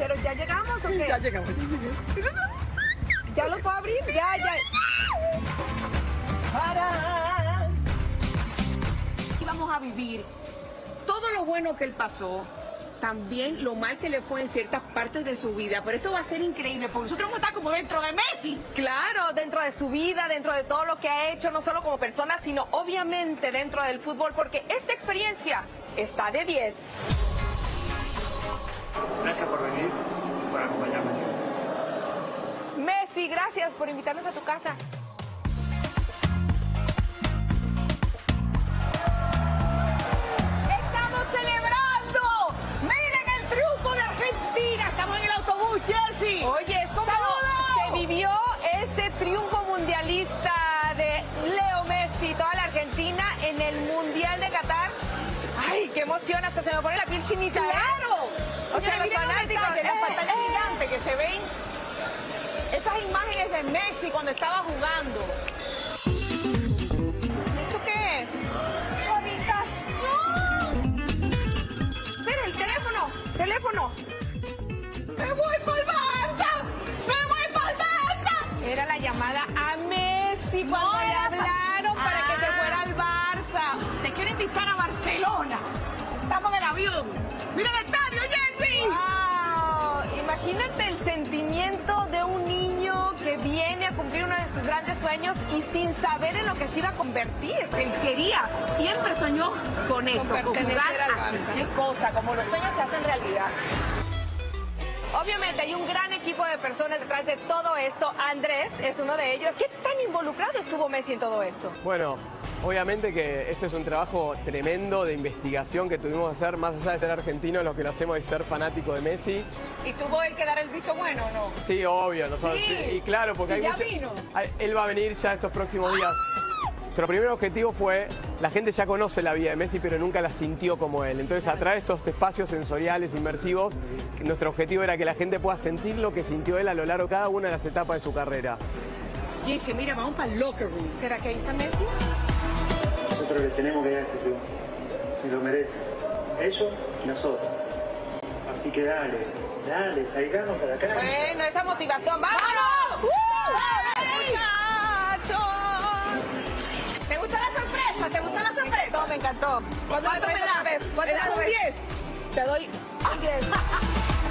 ¿Pero ya llegamos o qué? Ya llegamos. ¿Ya lo puedo abrir? Ya, ya. ¡Para! Y vamos a vivir todo lo bueno que él pasó, también lo mal que le fue en ciertas partes de su vida, pero esto va a ser increíble, porque nosotros vamos a estar como dentro de Messi. Claro, dentro de su vida, dentro de todo lo que ha hecho, no solo como persona, sino obviamente dentro del fútbol, porque esta experiencia está de 10. Gracias por venir y por acompañarme siempre. Messi, gracias por invitarnos a tu casa. Oye, es como se vivió ese triunfo mundialista de Leo Messi, toda la Argentina en el Mundial de Qatar. Ay, qué emoción, hasta se me pone la piel chinita. ¡Claro! ¿Eh? O sea, los fanáticos, las pantallas gigantes que se ven, esas imágenes de Messi cuando estaba jugando. ¿Esto qué es? ¡Su habitación! Espera, el teléfono, teléfono. ¡Me voy por banda! ¡Me voy por banda! Era la llamada a Messi cuando no le hablaron para que se fuera al Barça. Te quieren dictar a Barcelona. Estamos en el avión. ¡Mira el estadio, Jessy! ¡Wow! Imagínate el sentimiento de un niño que viene a cumplir uno de sus grandes sueños y sin saber en lo que se iba a convertir. Él quería, siempre soñó con esto, con jugar así. ¡Qué cosa! Como los sueños se hacen realidad. Obviamente hay un gran equipo de personas detrás de todo esto. Andrés es uno de ellos. ¿Qué tan involucrado estuvo Messi en todo esto? Bueno, obviamente que este es un trabajo tremendo de investigación que tuvimos que hacer. Más allá de ser argentino, lo que lo hacemos es ser fanático de Messi. ¿Y tuvo él que dar el visto bueno o no? Sí, obvio. Nosotros, sí. Y claro, porque hay mucho... Él va a venir ya estos próximos días. Nuestro primer objetivo fue, la gente ya conoce la vida de Messi, pero nunca la sintió como él. Entonces, a través de estos espacios sensoriales, inmersivos, nuestro objetivo era que la gente pueda sentir lo que sintió él a lo largo de cada una de las etapas de su carrera. Jessy, mira, vamos para el locker room. ¿Será que ahí está Messi? Nosotros le tenemos que dar este triunfo, si lo merece. Ellos y nosotros. Así que dale, dale, salgamos a la calle. Bueno, esa motivación, ¡vámonos! Me encantó. ¿Cuánto me das? ¿Cuánto me das? ¿Un 10? Te doy un 10.